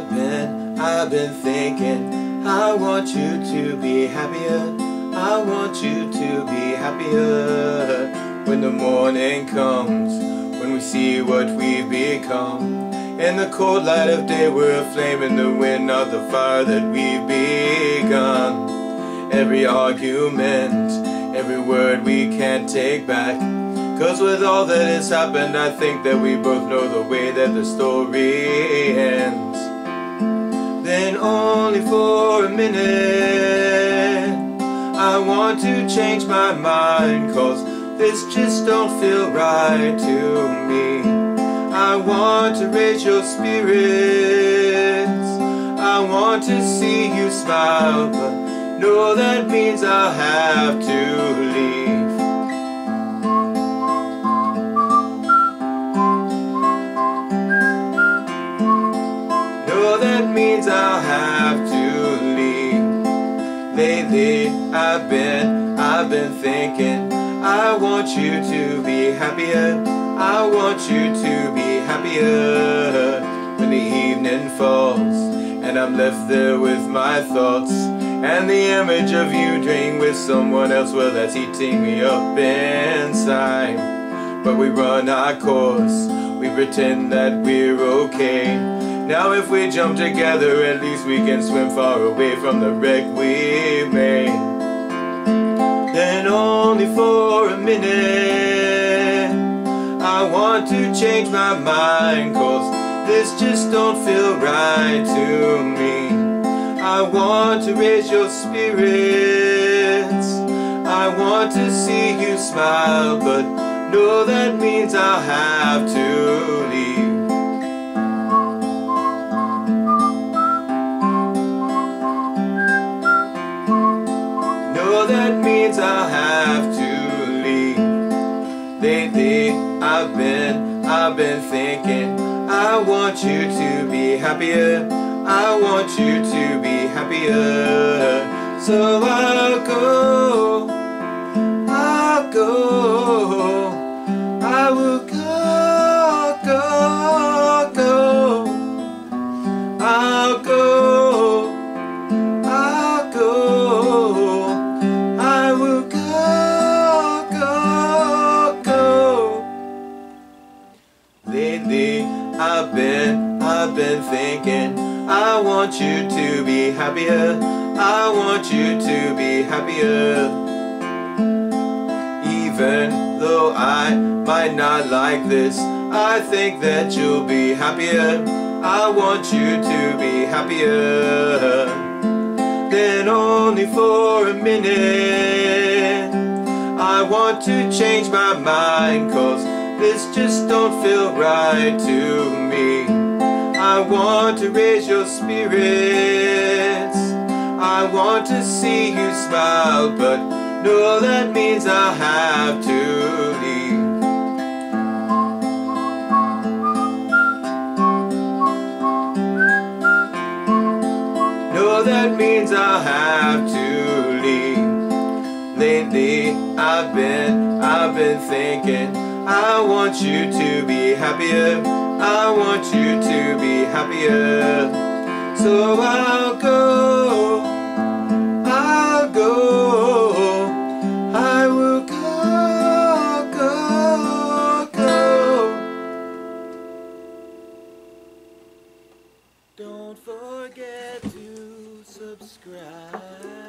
I've been thinking, I want you to be happier, I want you to be happier. When the morning comes, when we see what we've become, in the cold light of day we're a flame in the wind of the fire that we've begun. Every argument, every word we can't take back, 'cause with all that has happened, I think that we both know the way that the story ends. Then only for a minute, I want to change my mind, 'cause this just don't feel right to me. I want to raise your spirits, I want to see you smile, but no, that means I'll have to leave. That means I'll have to leave. Lately I've been thinking, I want you to be happier, I want you to be happier. When the evening falls and I'm left there with my thoughts, and the image of you drinking with someone else, well, that's eating me up inside. But we run our course, we pretend that we're okay. Now if we jump together, at least we can swim far away from the wreck we made. Then only for a minute, I want to change my mind, 'cause this just don't feel right to me. I want to raise your spirits, I want to see you smile, but no, that means I'll have to leave. That means I'll have to leave. Lately I've been thinking, I want you to be happier, I want you to be happier. So I'll go, I will go, go, I'll go. I've been thinking, I want you to be happier, I want you to be happier. Even though I might not like this, I think that you'll be happier, I want you to be happier. Then only for a minute, I want to change my mind, 'cause this just don't feel right to me. I want to raise your spirits, I want to see you smile, but no, that means I'll have to leave. No, that means I'll have to leave. Lately I've been thinking, I want you to be happier, I want you to be happier. So I'll go, I will go, go. Don't forget to subscribe.